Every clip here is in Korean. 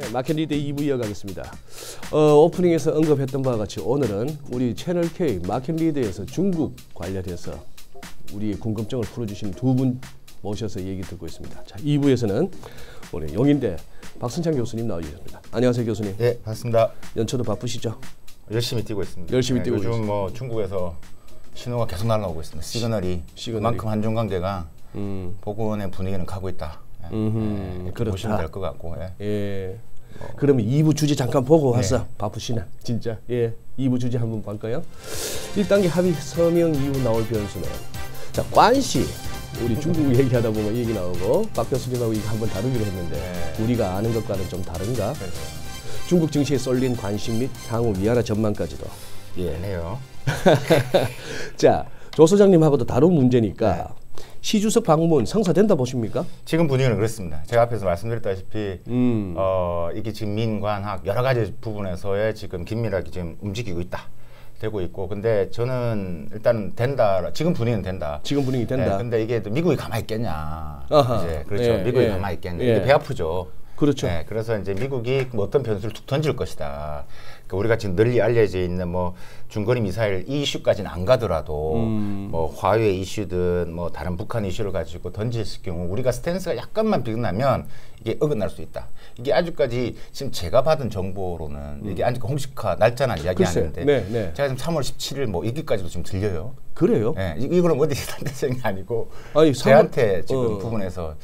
네, 마켓 리드 2부 이어가겠습니다. 오프닝에서 언급했던 바와 같이 오늘은 우리 채널K 마켓 리드에서 중국 관련해서 우리 궁금증을 풀어주신 두 분 모셔서 얘기 듣고 있습니다. 자, 2부에서는 우리 용인대 박선창 교수님 나와주셨습니다. 안녕하세요, 교수님. 네, 반갑습니다. 연초도 바쁘시죠? 열심히 뛰고 있습니다. 열심히 뛰고 요즘 있습니다. 뭐 중국에서 신호가 계속 날아오고 있습니다. 시그널이. 그만큼 한중 관계가 복원의 분위기는 가고 있다. 그렇다. 보시면 될 것 같고. 예. 예. 그러면 2부 주제 잠깐 보고 왔어. 네. 바쁘시나? 진짜. 예. 2부 주제 한번 볼까요? 1단계 합의 서명 이후 나올 변수는. 자, 꽌시. 우리 중국 얘기하다 보면 얘기 나오고 박 교수님하고 이거 한번 다루기로 했는데 네. 우리가 아는 것과는 좀 다른가? 네. 중국 증시에 쏠린 관심 및 향후 위안화 전망까지도. 예. 네요. 자, 조 소장님하고도 다른 문제니까 네. 시 주석 방문 성사된다 보십니까? 지금 분위기는 그렇습니다. 제가 앞에서 말씀드렸다시피 이게 지금 민관학 여러 가지 부분에서의 지금 긴밀하게 지금 움직이고 있다. 되고 있고 근데 저는 일단은 된다. 지금 분위기는 된다. 지금 분위기 된다. 네, 근데 이게 또 미국이 가만히 있겠냐. 아하. 이제 그렇죠. 예, 미국이 예. 가만히 있겠냐. 예. 이게 배 아프죠. 그렇죠. 네, 그래서 이제 미국이 뭐 어떤 변수를 툭 던질 것이다. 그러니까 우리가 지금 널리 알려져 있는 뭐 중거리 미사일 이 이슈까지는 안 가더라도 뭐 화웨 이슈든 뭐 다른 북한 이슈를 가지고 던질 경우 우리가 스탠스가 약간만 비긋나면 이게 어긋날 수 있다. 이게 아직까지 지금 제가 받은 정보로는 이게 아직 공식화 날짜는 이야기 안 했는데 네, 네. 제가 지금 3월 17일 뭐 이기까지도 지금 들려요. 그래요? 네, 이거는 어디서 단대성이 아니고 아니, 저한테 지금 부분에서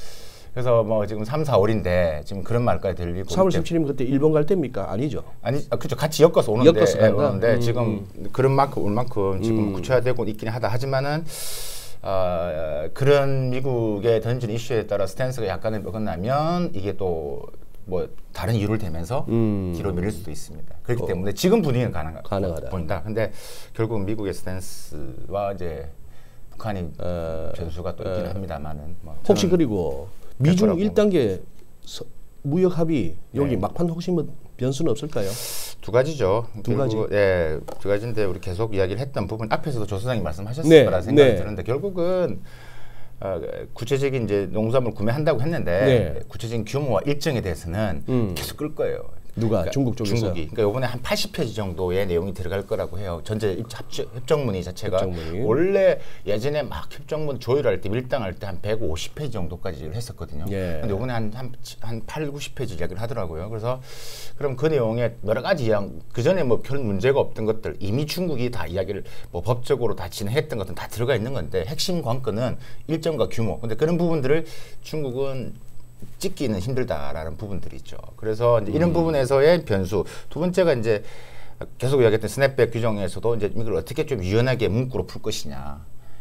그래서 뭐 지금 3, 4월인데 지금 그런 말까지 들리고 3월 17일이면 그때 일본 갈 때입니까? 아니죠? 아니, 아, 그렇죠. 같이 엮어서 오는데, 오는데 지금 그런 만큼 올 만큼 지금 구체화되고 있긴 하다. 하지만은 그런 미국의 던지는 이슈에 따라 스탠스가 약간의 어긋나면 이게 또 뭐 다른 이유를 대면서 뒤로 밀릴 수도 있습니다. 그렇기 때문에 지금 분위기는 가능하다 보인다. 근데 결국 미국의 스탠스와 이제 북한이 변수가 또 있긴 합니다만은 뭐 혹시 그리고 미중 1단계 무역 합의 여기 네. 막판 혹시 뭐 변수는 없을까요? 두 가지죠. 두 가지. 예, 두 가지인데 우리 계속 이야기를 했던 부분 앞에서도 조 소장님 말씀하셨을 네. 거라 생각이 네. 드는데 결국은 구체적인 이제 농산물 구매한다고 했는데 네. 구체적인 규모와 일정에 대해서는 계속 끌 거예요. 누가 그러니까 중국 쪽에서 중국이 그러니까 이번에 한 80페이지 정도의 내용이 들어갈 거라고 해요. 전체 협정문의 자체가 원래 예전에 막 협정문 조율할 때 밀당할 때 한 150페이지 정도까지를 했었거든요. 예. 근데 이번에 한 8, 90페이지 이야기를 하더라고요. 그래서 그럼 그 내용에 여러 가지 그 전에 뭐 별 문제가 없던 것들 이미 중국이 다 이야기를 뭐 법적으로 다 진행했던 것들은 다 들어가 있는 건데 핵심 관건은 일정과 규모. 근데 그런 부분들을 중국은 찍기는 힘들다라는 부분들이 있죠. 그래서 이제 이런 부분에서의 변수. 두 번째가 이제 계속 이야기했던 스냅백 규정에서도 이제 이걸 어떻게 좀 유연하게 문구로 풀 것이냐.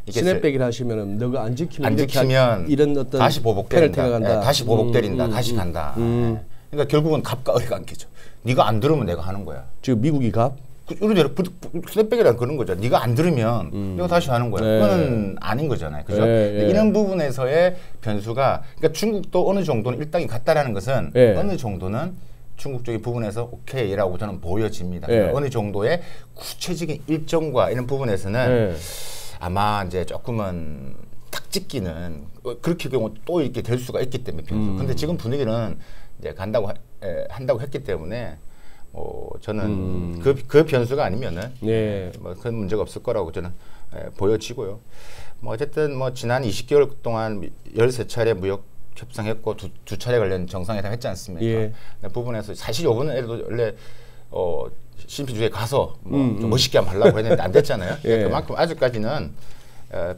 스냅백이라 하시면은 너가 안 지키면 이런 어떤 다시 보복된다. 네, 다시 보복되린다. 다시 간다. 네. 그러니까 결국은 갑과 을이 관계죠. 네가 안 들으면 내가 하는 거야. 지금 미국이 갑? 우리들 스냅백이란 그런 거죠. 네가 안 들으면 내가 다시 하는 거야. 네. 그건 아닌 거잖아요. 그죠? 네. 이런 부분에서의 변수가 그러니까 중국도 어느 정도는 일당이 같다라는 것은 네. 어느 정도는 중국 쪽의 부분에서 오케이라고 저는 보여집니다. 네. 그러니까 어느 정도의 구체적인 일정과 이런 부분에서는 네. 아마 이제 조금은 탁 찍기는 그렇게 경우 또 이렇게 될 수가 있기 때문에 변수. 근데 지금 분위기는 이제 한다고 했기 때문에. 저는 그 변수가 아니면은 네. 뭐 큰 문제가 없을 거라고 저는 보여지고요. 뭐 어쨌든 뭐 지난 20개월 동안 13차례 무역 협상했고 두 차례 관련 정상회담 했지 않습니까? 예. 부분에서 사실 요번에도 원래 시진핑 주에 가서 뭐 좀 멋있게 한번 하려고 했는데 안 됐잖아요. 예. 그만큼 아직까지는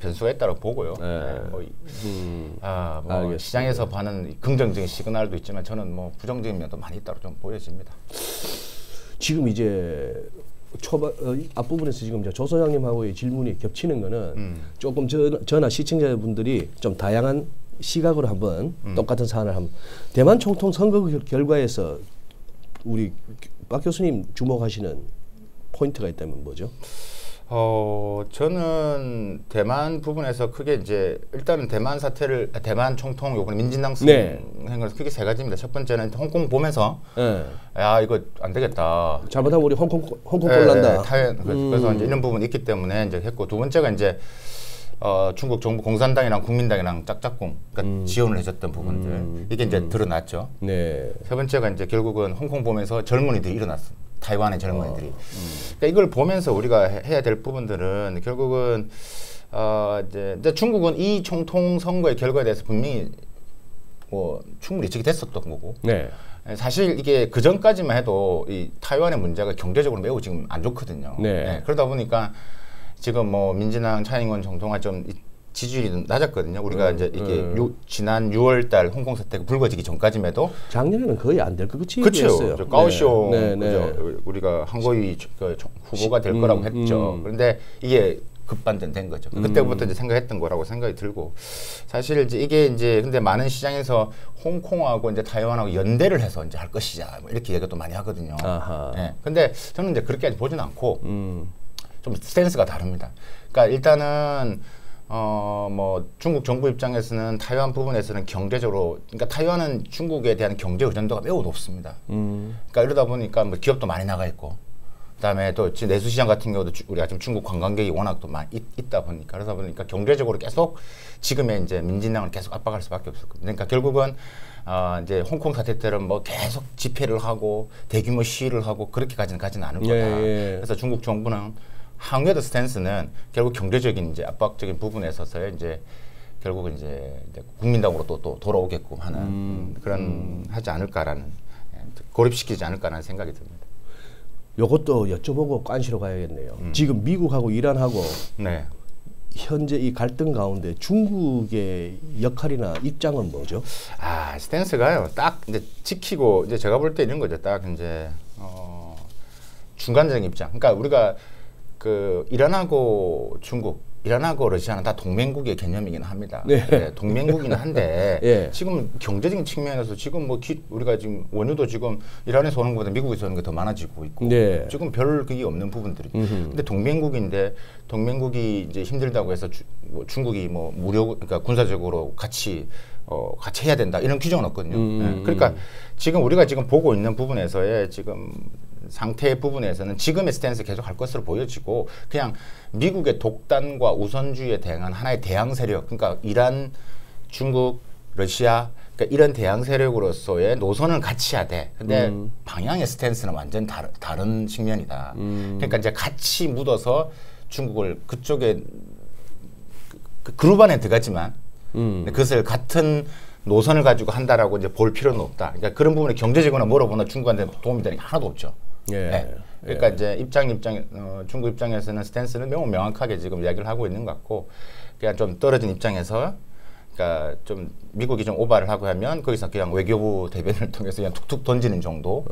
변수가 있다고 보고요. 시장에서 보는 긍정적인 시그널도 있지만 저는 뭐 부정적인 면도 많이 있다고 좀 보여집니다. 지금 이제 초반 앞부분에서 지금 조 소장님하고의 질문이 겹치는 거는 조금 저나 시청자분들이 좀 다양한 시각으로 한번 똑같은 사안을 한번 대만 총통 선거 결과에서 우리 박 교수님 주목하시는 포인트가 있다면 뭐죠? 저는 대만 부분에서 크게 이제 일단은 대만 총통 요번에 민진당 행을 크게 세 가지입니다. 첫 번째는 홍콩 보면서 네. 야 이거 안 되겠다. 잘못하면 우리 홍콩 꼴난다. 네, 그래서 이제 이런 부분이 있기 때문에 이제 했고 두 번째가 이제 중국 정부 공산당이랑 국민당이랑 짝짝꿍, 그러니까 지원을 해줬던 부분들, 이게 이제 드러났죠. 네. 세 번째가 이제 결국은 홍콩 보면서 젊은이들이 일어났어. 타이완의 젊은이들이. 그러니까 이걸 보면서 우리가 해야 될 부분들은 결국은 이제 중국은 이 총통 선거의 결과에 대해서 분명히 뭐 충분히 예측이 됐었던 거고. 네. 사실 이게 그 전까지만 해도 이 타이완의 문제가 경제적으로 매우 지금 안 좋거든요. 네. 네. 그러다 보니까 지금 뭐 민진당 차이잉원 정통화 좀 지지율이 낮았거든요. 우리가 이제 이게 지난 6월달 홍콩 사태가 불거지기 전까지만 해도 작년에는 거의 안 될 거고 치였어요. 그렇죠. 까오쇼 우리가 한거위 후보가 될 거라고 했죠. 그런데 이게 급반전된 거죠. 그때부터 이제 생각했던 거라고 생각이 들고, 사실 이제 이게 이제 근데 많은 시장에서 홍콩하고 이제 타이완하고 연대를 해서 이제 할 것이냐 뭐 이렇게 얘기도 많이 하거든요. 네. 근데 저는 이제 그렇게까지 보진 않고 좀 스탠스가 다릅니다. 그러니까 일단은 뭐 중국 정부 입장에서는 타이완 부분에서는 경제적으로, 그러니까 타이완은 중국에 대한 경제 의존도가 매우 높습니다. 그러니까 이러다 보니까 뭐 기업도 많이 나가 있고. 그다음에 또 내수 시장 같은 경우도 우리가 지금 중국 관광객이 워낙 또 많이 있다 보니까, 그러다 보니까 경제적으로 계속 지금의 이제 민진당을 계속 압박할 수밖에 없었거든요. 그러니까 결국은 이제 홍콩 사태 때는 뭐 계속 집회를 하고 대규모 시위를 하고 그렇게까지는 가지는 않을 거다. 그래서 중국 정부는 항의의 스탠스는 결국 경제적인 이제 압박적인 부분에 있어서의 이제 결국은 이제 국민당으로 또 돌아오게끔 하는 그런 하지 않을까라는, 고립시키지 않을까라는 생각이 듭니다. 요것도 여쭤보고 꽌시로 가야겠네요. 지금 미국하고 이란하고 네. 현재 이 갈등 가운데 중국의 역할이나 입장은 뭐죠? 아, 스탠스가요. 딱 이제 지키고, 이제 제가 볼 때 이런 거죠. 딱 이제 중간적인 입장. 그러니까 우리가 그 이란하고 중국, 이란하고 러시아는 다 동맹국의 개념이긴 합니다. 네. 네, 동맹국이긴 한데 예. 지금 경제적인 측면에서 지금 뭐 우리가 지금 원유도 지금 이란에서 오는 것보다 미국에서 오는 게 더 많아지고 있고 네. 지금 별 그게 없는 부분들이. 근데 동맹국인데 동맹국이 이제 힘들다고 해서 뭐 중국이 뭐 무료, 그러니까 군사적으로 같이 해야 된다 이런 규정은 없거든요. 네. 그러니까 지금 우리가 지금 보고 있는 부분에서의 지금 상태 부분에서는 지금의 스탠스 계속 할 것으로 보여지고, 그냥 미국의 독단과 우선주의에 대항한 하나의 대항 세력, 그러니까 이란, 중국, 러시아, 그러니까 이런 대항 세력으로서의 노선은 같이 해야 돼. 근데 방향의 스탠스는 완전 다른 측면이다. 그러니까 이제 같이 묻어서 중국을 그쪽에 그 그룹 안에 들어가지만 그것을 같은 노선을 가지고 한다라고 이제 볼 필요는 없다. 그러니까 그런 부분에 경제적으로나 뭐라거나 중국한테 도움이 되는 게 하나도 없죠. 예. 네. 그러니까 예. 이제 중국 입장에서는 스탠스는 매우 명확하게 지금 이야기를 하고 있는 것 같고, 그냥 좀 떨어진 입장에서, 그러니까 좀 미국이 좀 오바를 하고 하면 거기서 그냥 외교부 대변을 통해서 그냥 툭툭 던지는 정도.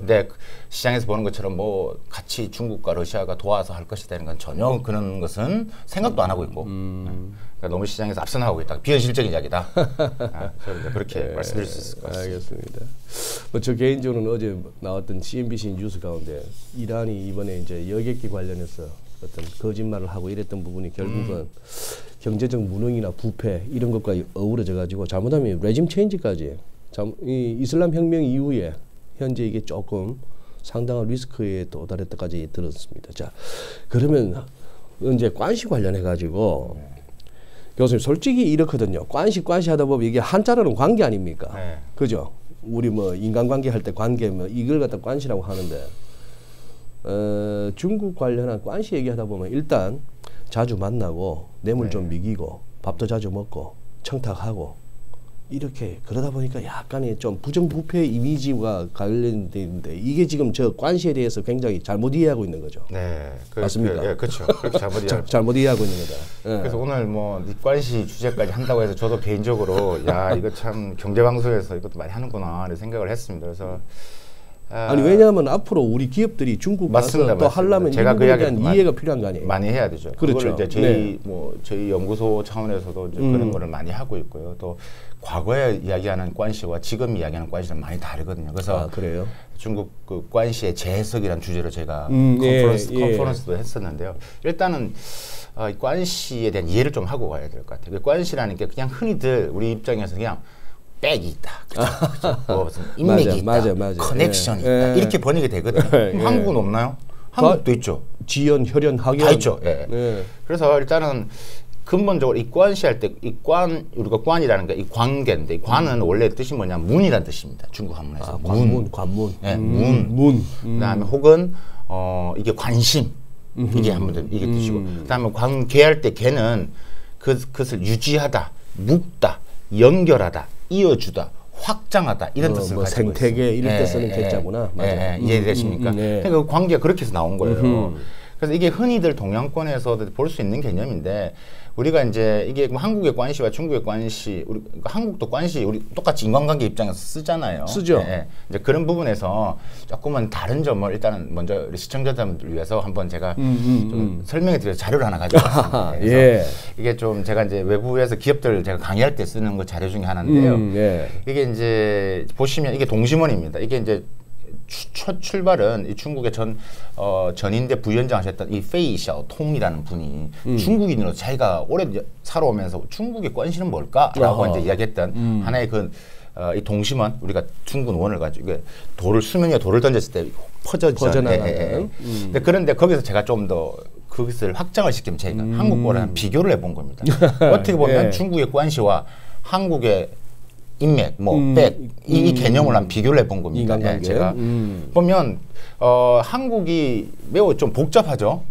근데 시장에서 보는 것처럼 뭐 같이 중국과 러시아가 도와서 할 것이라는 건 전혀 그런 것은 생각도 안 하고 있고. 그러니까 너무 시장에서 앞서나가고 있다. 비현실적인 이야기다. 그렇게 네, 말씀드릴 수 있을 것 같습니다. 알겠습니다. 뭐 저 개인적으로는 어제 나왔던 CNBC 뉴스 가운데 이란이 이번에 이제 여객기 관련해서 어떤 거짓말을 하고 이랬던 부분이 결국은 경제적 무능이나 부패 이런 것과 어우러져 가지고 잘못하면 레짐 체인지까지, 이 이슬람 혁명 이후에 현재 이게 조금 상당한 리스크에 도달할 때까지 들었습니다. 자, 그러면 이제 꽌시 관련해 가지고 네. 교수님, 솔직히 이렇거든요. 꽌시 하다 보면 이게 한자로는 관계 아닙니까? 네. 그죠? 우리 뭐 인간관계 할 때 관계 뭐 이걸 갖다 꽌시라고 하는데 중국 관련한 꽌시 얘기하다 보면 일단 자주 만나고 뇌물 네. 좀 미기고 밥도 자주 먹고 청탁하고 이렇게, 그러다 보니까 약간의 좀 부정부패 이미지와 관련되는데 이게 지금 저 꽌시에 대해서 굉장히 잘못 이해하고 있는 거죠. 네, 맞습니까? 예, 그렇죠. 잘못 이해하고 있는 거다. 예. 그래서 오늘 뭐 이 꽌시 주제까지 한다고 해서 저도 개인적으로 야, 이거 참 경제 방송에서 이것도 많이 하는구나 이런 생각을 했습니다. 그래서. 아니 왜냐하면 앞으로 우리 기업들이 중국 가서 또 하려면 제가 그 이야기에 대한 이해가 필요한 거 아니에요? 많이 해야 되죠. 그렇죠. 이제 저희 네. 뭐 저희 연구소 차원에서도 이제 그런 거를 많이 하고 있고요. 또 과거에 이야기하는 꽌시와 지금 이야기하는 꽌시는 많이 다르거든요. 그래서 아, 그래요? 중국 그 꽌시의 재해석이라는 주제로 제가 컨퍼런스도 했었는데요. 일단은 이 꽌시에 대한 이해를 좀 하고 가야 될 것 같아요. 꽌시라는 게 그냥 흔히들 우리 입장에서 그냥 백이 있다, 그죠? 뭐 무슨 인맥이 맞아, 있다, 맞아. 커넥션이 예. 있다, 예. 이렇게 번역이 되거든요. 예. 한국은 없나요? 한국도 있죠. 지연, 혈연, 학연 다 있죠. 예. 예. 그래서 일단은 근본적으로 이 꽌시할 때 이 꽌, 우리가 꽌이라는 게 이 관계인데 이 관은 원래 뜻이 뭐냐 문이란 뜻입니다. 중국 한문에서. 아, 문, 관문. 네, 문. 그다음에 혹은 이게 관심. 이게 한문들 이게 뜻이고. 그다음에 관계할 때 개는 그것을 유지하다, 묶다, 연결하다, 이어주다. 확장하다 이런 뜻을 뭐 가지고 생태계 이런 때 쓰는 개자구나. 맞아요. 이해되십니까? 그러니까 그 관계가 그렇게 해서 나온 거예요. 그래서 이게 흔히들 동양권에서 볼 수 있는 개념인데 우리가 이제 이게 한국의 꽌시와 중국의 꽌시, 우리 한국도 꽌시 우리 똑같이 인간관계 입장에서 쓰잖아요. 쓰죠. 네, 이제 그런 부분에서 조금은 다른 점을 일단은 먼저 우리 시청자분들 위해서 한번 제가 좀 설명해 드려서 자료를 하나 가져왔습니다. 그래서 예. 이게 좀 제가 이제 외부에서 기업들 제가 강의할 때 쓰는 거 자료 중에 하나인데요. 예. 이게 이제 보시면 이게 동심원입니다. 이게 이제 첫 출발은 이 중국의 전인대 부위원장 하셨던 이 페이샤오 통이라는 분이 중국인으로 자기가 오래 살아오면서 중국의 꽌시는 뭘까라고 이제 이야기했던 하나의 그 이 동심원 우리가 둥근 원을 가지고 돌을 수면 위에 돌을 던졌을 때 퍼져나가는 근데 그런데 거기서 제가 좀 더 그것을 확장을 시키면 저희가 한국과랑 비교를 해본 겁니다. 어떻게 보면 예. 중국의 꽌시와 한국의 인맥, 뭐, 백, 이 개념을 한 비교를 해본 겁니다. 네, 제가 보면, 한국이 매우 좀 복잡하죠?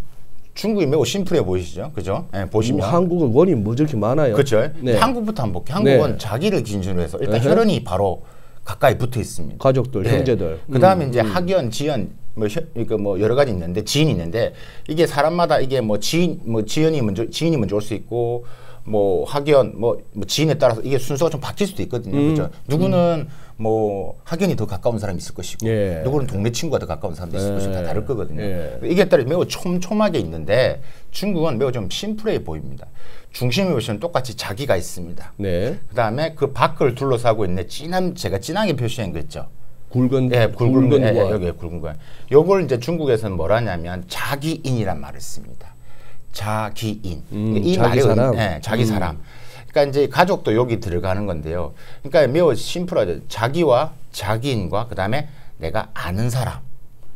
중국이 매우 심플해 보이시죠? 그죠? 예, 보시면. 한국은 원이 뭐 저렇게 많아요. 그렇죠. 네. 한국부터 한번 볼게요. 한국은 네. 자기를 기준으로 해서 일단 에헤. 혈연이 바로 가까이 붙어 있습니다. 가족들, 네. 형제들. 그 다음에 이제 학연, 지연, 뭐 여러 가지 있는데, 지인이 있는데, 이게 사람마다 이게 뭐 지인이 먼저 올 수 있고, 뭐 학연, 뭐 지인에 따라서 이게 순서가 좀 바뀔 수도 있거든요. 그죠? 누구는 뭐 학연이 더 가까운 사람이 있을 것이고, 예. 누구는 동네 친구가 더 가까운 사람도 있을 것이고 다 다를 거거든요. 예. 이게 따라 매우 촘촘하게 있는데 중국은 매우 좀 심플해 보입니다. 중심에 보시면 똑같이 자기가 있습니다. 네. 그다음에 그 밖을 둘러싸고 있는 진한 제가 진하게 표시한 거 있죠. 굵은 예, 굵은 거 여기 굵은 거. 요걸 이제 중국에서는 뭐라냐면 자기인이란 말을 씁니다. 자기인. 이 자기 말이 사람. 네, 자기 사람. 그러니까 이제 가족도 여기 들어가는 건데요. 그러니까 매우 심플하죠. 자기와 자기인과 그 다음에 내가 아는 사람.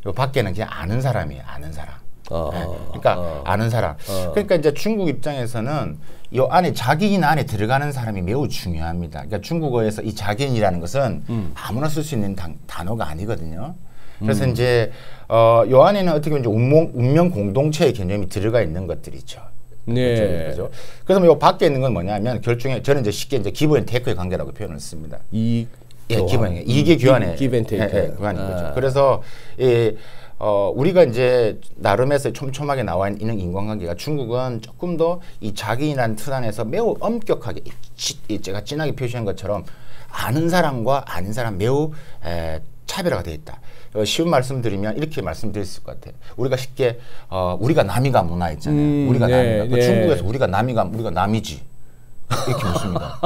요 밖에는 그냥 아는 사람이에요. 아는 사람. 네, 그러니까 아는 사람. 그러니까 이제 중국 입장에서는 요 안에 자기인 안에 들어가는 사람이 매우 중요합니다. 그러니까 중국어에서 이 자기인이라는 것은 아무나 쓸 수 있는 단어가 아니거든요. 그래서 이제 요 안에는 어떻게 보면 이제 운명 공동체의 개념이 들어가 있는 것들이죠. 네. 그죠. 그래서 요 밖에 있는 건 뭐냐면 결중에 저는 이제 쉽게 이제 기브 앤 테이크의 관계라고 표현을 씁니다. 예, 기브 이게 교환의 기브 앤 테이크 교환인 거죠. 그래서 예, 우리가 이제 나름에서 촘촘하게 나와 있는 인간관계가 중국은 조금 더 이 자기인한 틀 안에서 매우 엄격하게 제가 진하게 표시한 것처럼 아는 사람과 아닌 사람 매우 차별화가 되어 있다. 쉬운 말씀드리면 이렇게 말씀드릴 수 있을 것 같아요. 우리가 쉽게 우리가 남이가 문화 있잖아요. 우리가 네, 남이가 네. 중국에서 우리가 남이지 이렇게 묻습니다.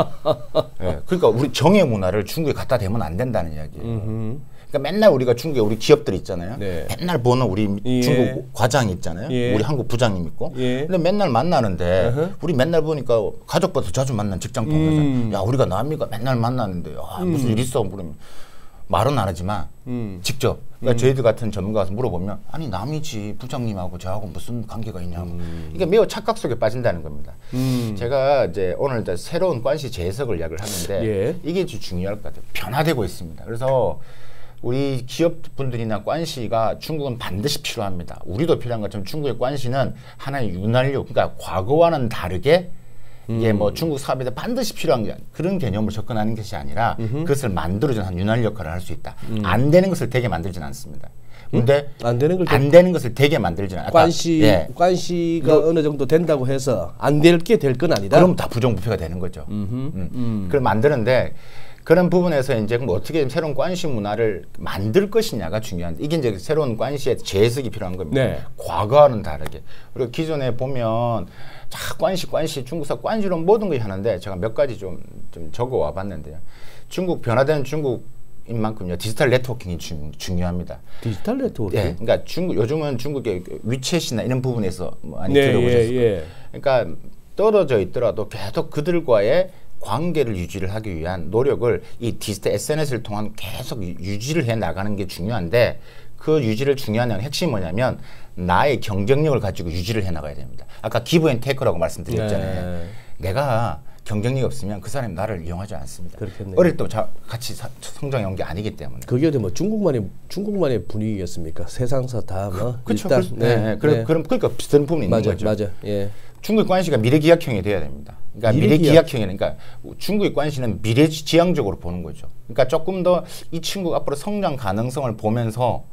네, 그러니까 우리 정의 문화를 중국에 갖다 대면 안 된다는 이야기예요. 그러니까 맨날 우리가 중국에 우리 기업들 있잖아요. 네. 맨날 보는 우리 예. 중국 과장이 있잖아요. 예. 우리 한국 부장님 있고. 예. 근데 맨날 만나는데 어허. 우리 맨날 보니까 가족보다 자주 만난 직장 동료잖아요. 야 우리가 남이가 맨날 만나는데 야, 무슨 일 있어 물으면. 말은 안 하지만 직접 그러니까 저희들 같은 전문가가 물어보면 아니 남이지 부장님하고 저하고 무슨 관계가 있냐고 이게 매우 착각 속에 빠진다는 겁니다. 제가 이제 오늘 이제 새로운 꽌시 재해석을 이야기를 하는데 예. 이게 중요할 것 같아요. 변화되고 있습니다. 그래서 우리 기업분들이나 꽌시가 중국은 반드시 필요합니다. 우리도 필요한 것처럼 중국의 꽌시는 하나의 윤활유 그러니까 과거와는 다르게 이게 뭐 중국 사업에 대해 반드시 필요한 게 그런 개념으로 접근하는 것이 아니라 그것을 만들어주는 한 윤활 역할을 할 수 있다. 안 되는 것을 되게 만들지는 않습니다. 근데 안 되는 것을 되게 만들지는 않다. 꽌시가 예. 어느 정도 된다고 해서 안 될 게 될 건 아니다. 그럼 다 부정부패가 되는 거죠. 그걸 만드는데 그런 부분에서 이제 그럼 어떻게 새로운 꽌시 문화를 만들 것이냐가 중요한데 이게 이제 새로운 꽌시의 재해석이 필요한 겁니다. 네. 과거와는 다르게 그리고 기존에 보면. 자, 꽌시, 중국사 꽌시로 모든 것이 하는데 제가 몇 가지 좀 적어 와봤는데요. 변화되는 중국인 만큼요. 디지털 네트워킹이 중요합니다. 디지털 네트워킹? 예, 그러니까 요즘은 중국의 위챗이나 이런 부분에서 많이 네, 들어보셨을 거예요. 예. 그러니까 떨어져 있더라도 계속 그들과의 관계를 유지를 하기 위한 노력을 이 디지털 SNS를 통한 계속 유지를 해 나가는 게 중요한데 그 유지를 중요한 핵심이 뭐냐면 나의 경쟁력을 가지고 유지를 해나가야 됩니다. 아까 기브 앤 테이크라고 말씀드렸잖아요. 네. 내가 경쟁력이 없으면 그 사람이 나를 이용하지 않습니다. 그렇겠네요. 어릴 때 같이 성장해온 게 아니기 때문에. 그게 뭐 중국만의 분위기였습니까? 세상사 다 뭐 일단. 네. 그러니까 비슷한 부분이 있는 거죠. 맞아. 예. 중국의 꽌시가 미래기약형이 돼야 됩니다. 그러니까 미래기약형이니까 그러니까 중국의 꽌시는 미래지향적으로 보는 거죠. 그러니까 조금 더 이 친구 앞으로 성장 가능성을 보면서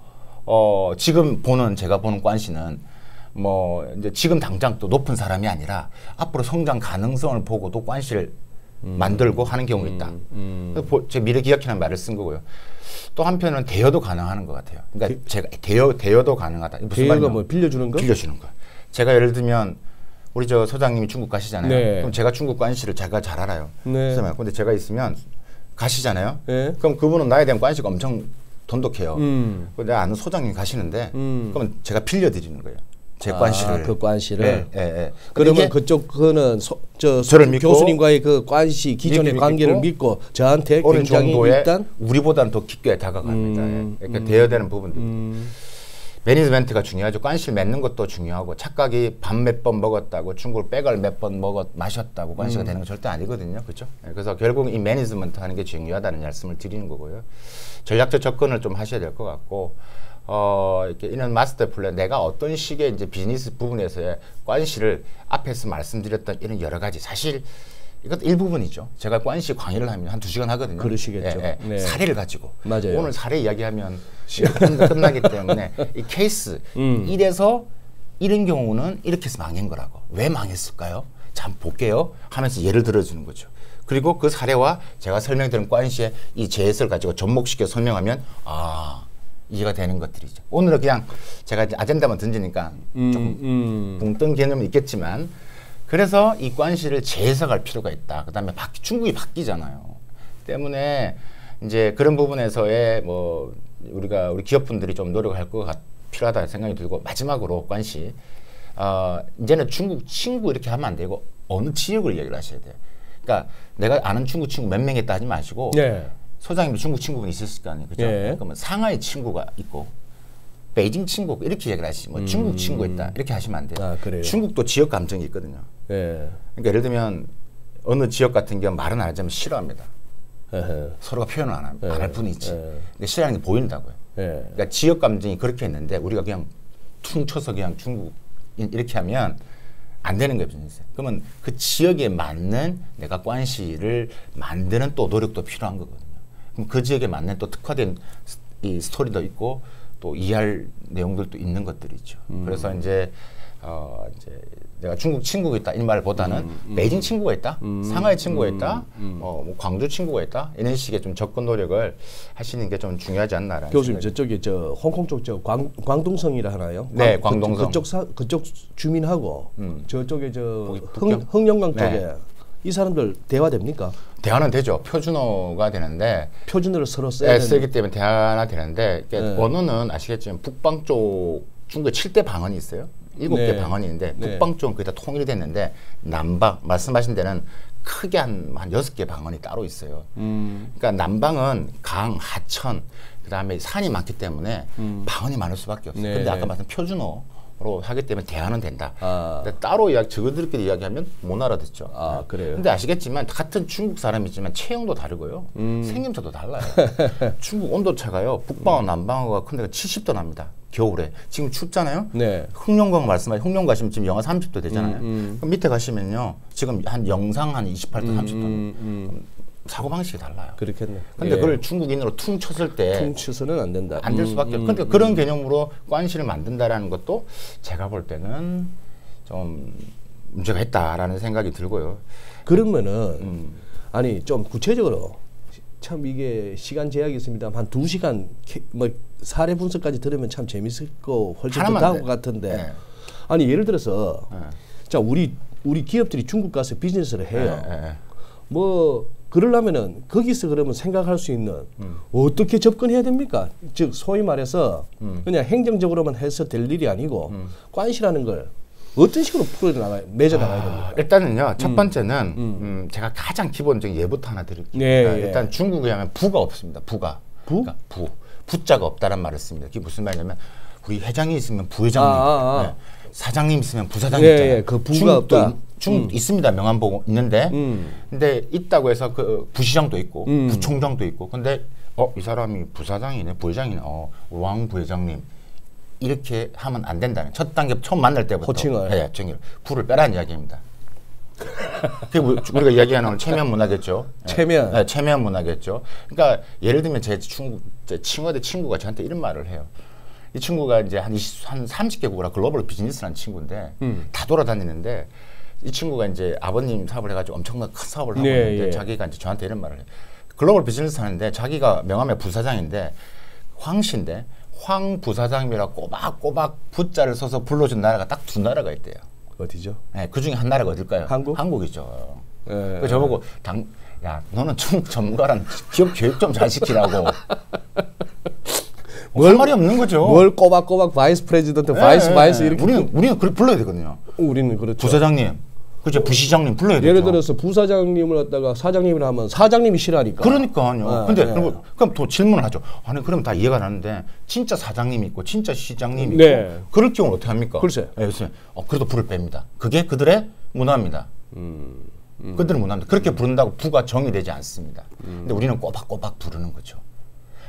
지금 제가 보는 꽌시는 뭐 이제 지금 당장 또 높은 사람이 아니라 앞으로 성장 가능성을 보고 또 꽌시를 만들고 하는 경우가 있다. 제 미래기약이라는 말을 쓴 거고요. 또 한편은 대여도 가능한 것 같아요. 그러니까 제가 대여도 가능하다. 무슨 말이냐? 뭐 빌려주는 거? 빌려주는 거. 제가 예를 들면 우리 저 소장님이 중국 가시잖아요. 네. 그럼 제가 중국 꽌시를 제가 잘 알아요. 네. 근데 제가 있으면 가시잖아요. 네. 그럼 그분은 나에 대한 꽌시가 엄청 돈독해요. 내가 아는 소장님 가시는데 그럼 제가 빌려드리는 거예요. 제 꽌시를. 그 꽌시를. 예, 예, 예. 그러면 그쪽 그는 저를 믿고 교수님과의 그 꽌시 기존의 관계를 믿고 저한테 굉장히 일단 우리보다는 더 깊게 다가갑니다. 예. 그러니까 대여되는 부분들. 매니지먼트가 중요하죠. 꽌시를 맺는 것도 중요하고 착각이 밥 몇 번 먹었다고 중국을 백을 몇 번 마셨다고 꽌시가 되는 건 절대 아니거든요. 그렇죠? 그래서 결국 이 매니지먼트 하는 게 중요하다는 말씀을 드리는 거고요. 전략적 접근을 좀 하셔야 될 것 같고 이렇게 이런 마스터 플랜, 내가 어떤 식의 이제 비즈니스 부분에서의 꽌시를 앞에서 말씀드렸던 이런 여러 가지, 사실 이것도 일부분이죠. 제가 꽌시 강의를 하면 한 2시간 하거든요. 그러시겠죠. 예, 예. 네. 사례를 가지고. 맞아요. 오늘 사례 이야기하면 시간이 끝나기 때문에 이 케이스 이래서 이런 경우는 이렇게 해서 망한 거라고. 왜 망했을까요? 잠 볼게요 하면서 예를 들어주는 거죠. 그리고 그 사례와 제가 설명드린 꽌시의 이 제스를 가지고 접목시켜 설명하면 이해가 되는 것들이죠. 오늘은 그냥 제가 이제 아젠다만 던지니까 조금 붕뜬 개념은 있겠지만, 그래서 이 꽌시를 재해석할 필요가 있다. 그다음에 중국이 바뀌잖아요. 때문에 이제 그런 부분에서의 뭐 우리 기업분들이 좀 노력할 거가 필요하다는 생각이 들고, 마지막으로 꽌시 이제는 중국 친구 이렇게 하면 안 되고 어느 지역을 얘기를 하셔야 돼요. 그러니까 내가 아는 중국 친구 몇 명 있다 하지 마시고. 네. 소장님도 중국 친구분이 있었을 거 아니에요, 그죠? 예. 그러면 상하이 친구가 있고, 베이징 친구 이렇게 얘기를 하시지, 뭐 중국 친구 있다 이렇게 하시면 안 돼요. 그래요? 중국도 지역 감정이 있거든요. 예. 그러니까 예를 들면 어느 지역 같은 경우 말은 안 하자면 싫어합니다. 에헤. 서로가 표현을 안 합니다. 안 할 뿐이 있지. 근데 싫어하는 게 보인다고요. 예. 그러니까 지역 감정이 그렇게 있는데 우리가 그냥 퉁 쳐서 그냥 중국 이렇게 하면 안 되는 거예요. 그러면 그 지역에 맞는 내가 꽌시를 만드는 또 노력도 필요한 거거든요. 그럼 그 지역에 맞는 또 특화된 이 스토리도 있고 또 이해할 내용들도 있는 것들이죠. 그래서 이제 내가 중국 친구가 있다 이 말보다는 베이징 친구가 있다, 상하이 친구가 있다, 뭐 광주 친구가 있다 이런 식의 좀 접근 노력을 하시는 게 좀 중요하지 않나라는. 교수님 저쪽에 홍콩 쪽 광동성이라 하나요? 네, 광동성. 그쪽 주민하고 저쪽에 흥령강 쪽에. 네. 이 사람들 대화됩니까? 대화는 되죠. 표준어가 되는데. 표준어를 서로 써야 쓰기 때문에 대화나 되는데, 그러니까 언어는 아시겠지만 북방 쪽 중국에 7대 방언이 있어요. 7개 네. 방언이 있는데 북방 쪽은 거의 다 통일이 됐는데 남방 말씀하신 데는 크게 한 6개 방언이 따로 있어요. 그러니까 남방은 강, 하천, 그 다음에 산이 많기 때문에 방언이 많을 수밖에 없어요. 그런데 아까 말씀 표준어. 로 하기 때문에 대화는 된다. 근데 따로 저들끼리 이야기하면 못 알아듣죠. 그래요. 근데 아시겠지만 같은 중국 사람이지만 체형도 다르고요, 생김새도 달라요. 중국 온도차가요, 북방어 남방어가 큰 데가 70도 납니다. 겨울에. 지금 춥잖아요. 네. 흑룡강 말씀하신 흑룡 가시면 지금 영하 30도 되잖아요. 그럼 밑에 가시면요, 지금 한 영상 한 28도 30도. 사고 방식이 달라요. 그렇겠네. 근데 그걸 중국인으로 퉁 쳤을 때 퉁 쳐서는 안 된다. 안 될 수밖에 없고. 그러니까 그런 개념으로 꽌시를 만든다라는 것도 제가 볼 때는 좀 문제가 있다라는 생각이 들고요. 그러면은 아니 좀 구체적으로 참 이게 시간 제약이 있습니다만 한 2시간 뭐 사례 분석까지 들으면 참 재밌을 거 훨씬 더 나을 것 같은데. 네. 아니 예를 들어서 자 우리 기업들이 중국 가서 비즈니스를 해요. 뭐 그러려면은 거기서 그러면 생각할 수 있는 어떻게 접근해야 됩니까? 즉 소위 말해서 그냥 행정적으로만 해서 될 일이 아니고 꽌시라는 걸 어떤 식으로 맺어나가야 됩니까? 일단은요. 첫 번째는 제가 가장 기본적인 예부터 하나 드릴게요. 네, 일단 중국에 하면 부가 없습니다. 부가. 부? 그러니까 부자가 없다란 말을 씁니다. 그게 무슨 말이냐면 우리 회장이 있으면 부회장이 있고 네. 사장님 있으면 부사장이 있잖아요. 예, 예. 그 부가 없다. 중국 있습니다. 명함보고 있는데 근데 있다고 해서 그 부시장도 있고 부총장도 있고 근데 이 사람이 부사장이네 부회장이네 왕 부회장님 이렇게 하면 안 된다는 첫 단계 처음 만날 때부터 호칭을 예, 부를 빼라는 이야기입니다. 그게 우리가 이야기하는 건 체면 문화겠죠. 체면 예, 체면 문화겠죠. 그러니까 예를 들면 제 친구의 친구가 저한테 이런 말을 해요. 이 친구가 이제 한 30개국으로 글로벌 비즈니스를 한 친구인데 다 돌아다니는데 이 친구가 이제 아버님 사업을 해가지고 엄청난 큰 사업을 하고 있는데 자기가 이제 저한테 이런 말을 해요. 글로벌 비즈니스 하는데 자기가 명함의 부사장인데 황씨인데 황 부사장님이라고 꼬박꼬박 부자를 써서 불러준 나라가 딱 두 나라가 있대요. 어디죠? 네, 그 중에 한 나라가 어딜까요? 한국? 한국이죠. 그 저보고 야 너는 중국 전문가란 기업 교육 좀 잘 시키라고. 할 말이 없는 거죠. 뭘 꼬박꼬박 바이스 프레지던트, 바이스 이렇게 우리는 그렇게 불러야 되거든요. 우리는 그렇죠. 부사장님, 그렇죠. 부시장님 불러야 되죠. 예를 들어서 부사장님을 갖다가 사장님이라 하면 사장님이 싫어하니까. 그러니까요. 근데 그럼 또 질문을 하죠. 아니 그럼 다 이해가 나는데 진짜 사장님이 있고 진짜 시장님이 있고 그럴 경우는 어떻게 합니까? 글쎄요. 네, 글쎄요. 그래도 불을 뺍니다. 그게 그들의 문화입니다. 그들의 문화입니다. 그렇게 부른다고 부가 정의되지 않습니다. 근데 우리는 꼬박꼬박 부르는 거죠.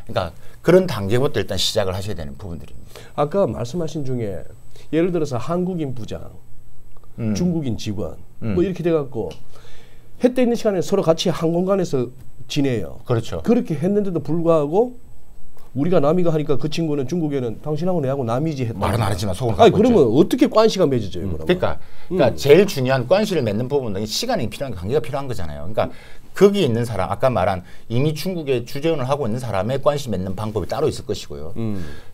그러니까 그런 단계부터 일단 시작을 하셔야 되는 부분들입니다. 아까 말씀하신 중에 예를 들어서 한국인 부장, 중국인 직원 뭐 이렇게 돼갖고 해 때 있는 시간에 서로 같이 한 공간에서 지내요. 그렇죠. 그렇게 했는데도 불구하고 우리가 남이가 하니까 그 친구는 중국에는 당신하고 내하고 남이지 했다. 말은 안 했지만 속은 갖고 있죠. 그러면 어떻게 꽌시가 맺어져요? 그러니까 제일 중요한 꽌시를 맺는 부분은 시간이 필요한 관계가 필요한 거잖아요. 그러니까 거기에 있는 사람, 아까 말한 이미 중국에 주재원을 하고 있는 사람의 꽌시 맺는 방법이 따로 있을 것이고요.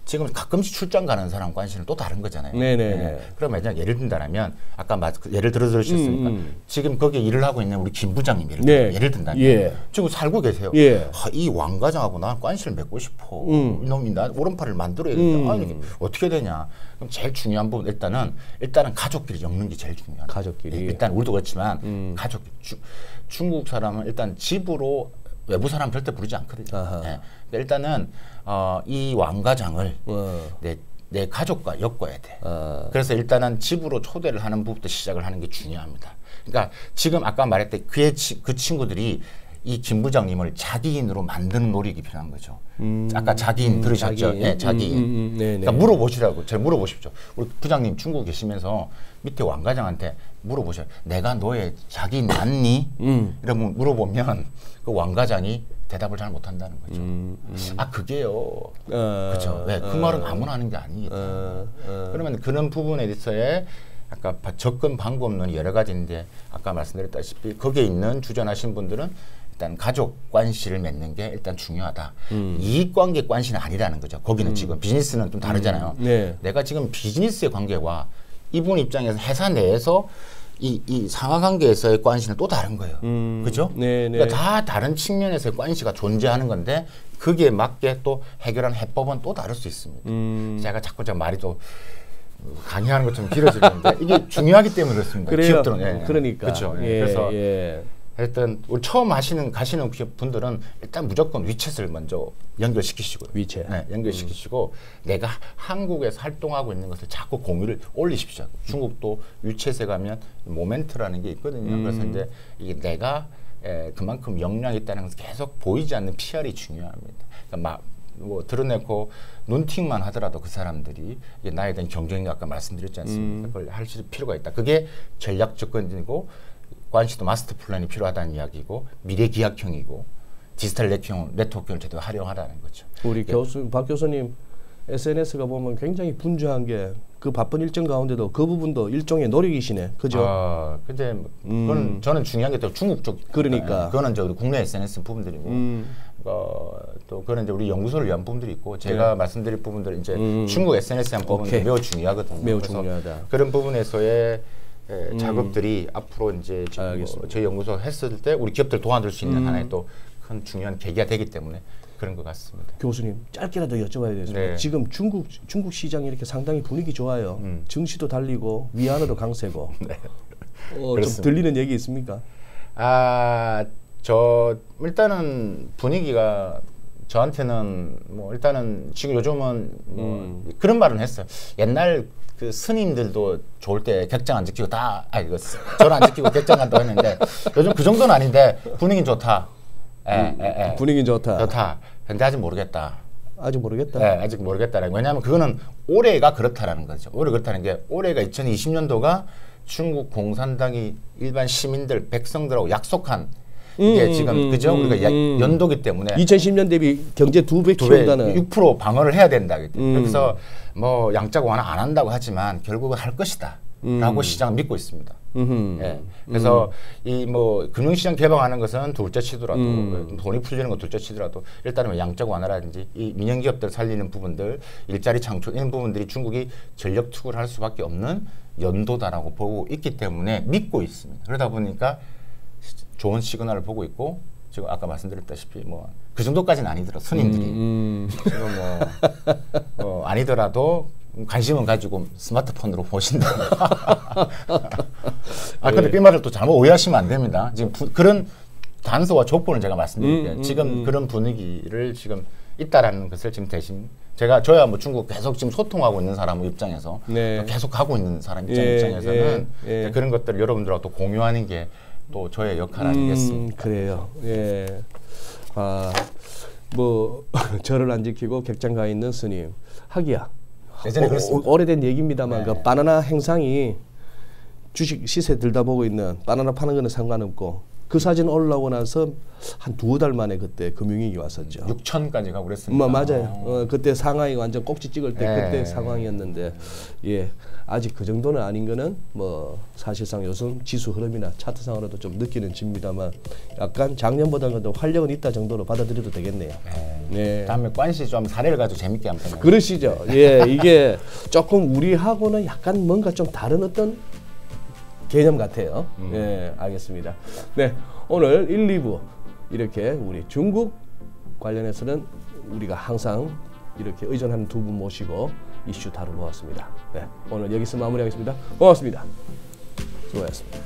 지금 가끔씩 출장 가는 사람 꽌시는 또 다른 거잖아요. 네네. 그럼 만약 예를 든다면 아까 예를 들어 주셨으니까 지금 거기에 일을 하고 있는 우리 김 부장님 예를 든다면 지금 살고 계세요. 이 왕 과장하고 나 꽌시를 맺고 싶어. 이놈이 나 오른팔을 만들어야 된다. 아니, 어떻게 되냐. 그럼 제일 중요한 부분 일단은 가족끼리 엮는 게 제일 중요해요. 가족끼리. 일단 우리도 그렇지만 가족끼리. 중국 사람은 일단 집으로 외부 사람 절대 부르지 않거든요. 네. 일단은 이 왕과장을 내 가족과 엮어야 돼. 그래서 일단은 집으로 초대를 하는 부분부터 시작을 하는 게 중요합니다. 그러니까 지금 아까 말했듯이 그 친구들이 이 김 부장님을 자기인으로 만드는 노력이 필요한 거죠. 아까 자기인 들으셨죠? 자기인. 네, 자기인. 그러니까 물어보시라고. 제가 물어보십시오. 우리 부장님 중국에 계시면서 밑에 왕과장한테 물어보셔요. 내가 너의 자기인 맞니? 이러면 물어보면 그 왕과장이 대답을 잘 못한다는 거죠. 그게요. 그렇죠. 네, 그 말은 아무나 하는 게 아니에요. 그러면 그런 부분에 있어야 아까 접근 방법론이 여러 가지인데 아까 말씀드렸다시피 거기에 있는 주전하신 분들은 일단 가족 관시를 맺는 게 일단 중요하다. 이익관계 관시는 아니라는 거죠. 거기는 지금 비즈니스는 좀 다르잖아요. 내가 지금 비즈니스의 관계와 이분 입장에서 회사 내에서 이 상하관계에서의 관시는 또 다른 거예요. 그죠? 그러니까 다 다른 측면에서의 관시가 존재하는 건데 거기에 맞게 또 해결하는 해법은 또 다를 수 있습니다. 제가 자꾸 말이 또 강의하는 것처럼 길어지는데 이게 중요하기 때문에 그렇습니다. 기업들은 그러니까. 그렇죠. 그래서 일단 우리 처음 가시는 분들은 일단 무조건 위챗을 먼저 연결시키시고요. 위챗. 네, 연결시키시고 내가 한국에서 활동하고 있는 것을 자꾸 공유를 올리십시오. 중국도 위챗에 가면 모멘트라는 게 있거든요. 그래서 이제 이게 내가 그만큼 역량이 있다는 것을 계속 보이지 않는 PR이 중요합니다. 그러니까 뭐 드러내고 눈팅만 하더라도 그 사람들이 이게 나에 대한 경쟁력 아까 말씀드렸지 않습니까? 그걸 할 필요가 있다. 그게 전략 접근이고 꽌시도 마스터 플랜이 필요하다는 이야기고 미래 기약형이고 디지털 네트워크를 제대로 활용하라는 거죠. 우리 박 교수님 SNS가 보면 굉장히 분주한 게 그 바쁜 일정 가운데도 그 부분도 일종의 노력이시네. 그죠? 근데 그건 저는 중요한 게 또 중국 쪽 그거는 저 국내 SNS 부분들이고 또 그런 이제 우리 연구소를 위한 부분들이 있고 제가 말씀드릴 부분들 이제 중국 SNS에 한 부분들이 매우 중요하거든요. 매우 중요하다. 그런 부분에서의 작업들이 앞으로 이제 저희 연구소 했을 때 우리 기업들 도와줄 수 있는 하나의 또 큰 중요한 계기가 되기 때문에 그런 것 같습니다. 교수님 짧게라도 여쭤봐야 되겠습니다. 지금 중국 시장이 이렇게 상당히 분위기 좋아요. 증시도 달리고 위안으로 강세고 좀 들리는 얘기 있습니까? 일단은 분위기가 저한테는 뭐 일단은 지금 요즘은 뭐 그런 말은 했어요. 옛날 그 스님들도 좋을 때 격장 안 지키고 다 이거 절 안 지키고 격장 간다고 했는데 요즘 그 정도는 아닌데 분위기는 좋다. 예. 분위기는 좋다. 근데 아직 모르겠다. 네, 아직 모르겠다라는. 왜냐하면 그거는 올해가 그렇다라는 거죠. 올해 그렇다는 게 올해가 2020년도가 중국 공산당이 일반 시민들, 백성들하고 약속한 이게 지금 그죠? 우리가 연도기 때문에 2010년 대비 경제 2배 키운다는 6% 방어를 해야 된다. 그래서 뭐 양자 완화 안 한다고 하지만 결국은 할 것이다. 라고 시장은 믿고 있습니다. 예. 그래서 이 뭐 금융시장 개방하는 것은 둘째치더라도 돈이 풀리는 건 둘째치더라도 일단은 양적 완화라든지 이 민영기업들 살리는 부분들 일자리 창출 이런 부분들이 중국이 전력 투구를 할 수밖에 없는 연도다라고 보고 있기 때문에 믿고 있습니다. 그러다 보니까 좋은 시그널을 보고 있고 지금 아까 말씀드렸다시피 뭐 그 정도까지는 아니더라도 스님들이 아니더라도 관심은 가지고 스마트폰으로 보신다. 근데 이 말을 또 잘못 오해하시면 안 됩니다. 지금 그런 단서와 조건을 제가 말씀드릴게요. 지금 그런 분위기를 지금 있다라는 것을 지금 대신 저야 뭐 중국 계속 지금 소통하고 있는 사람 입장에서 네. 계속 하고 있는 사람 입장에서는 그런 것들을 여러분들하고 또 공유하는 게 또 저의 역할 아니겠습니까? 그래요. 예. 뭐 절을 안 지키고 객장 가 있는 스님 하기야. 예전에 그랬습니다. 오래된 얘기입니다만 그 바나나 행상이 주식 시세 들다 보고 있는 바나나 파는 거는 상관없고 그 사진 올라오고 나서 한 2달 만에 그때 금융위기 왔었죠. 6천까지 가고 그랬습니다. 맞아요. 그때 상하이 완전 꼭지 찍을 때 그때 상황이었는데 예 아직 그 정도는 아닌 거는 뭐 사실상 요즘 지수 흐름이나 차트상으로도 좀 느끼는 집입니다만 약간 작년보다는 더 활력은 있다 정도로 받아들여도 되겠네요. 네. 다음에 꽌시 좀 사례를 가지고 재밌게 한번 해볼까요? 그러시죠. 예 이게 조금 우리하고는 약간 뭔가 좀 다른 어떤 개념 같아요. 예, 알겠습니다. 네, 오늘 1, 2부 이렇게 우리 중국 관련해서는 우리가 항상 이렇게 의존하는 두 분 모시고 이슈 다뤄보았습니다. 네, 오늘 여기서 마무리하겠습니다. 고맙습니다. 수고하셨습니다.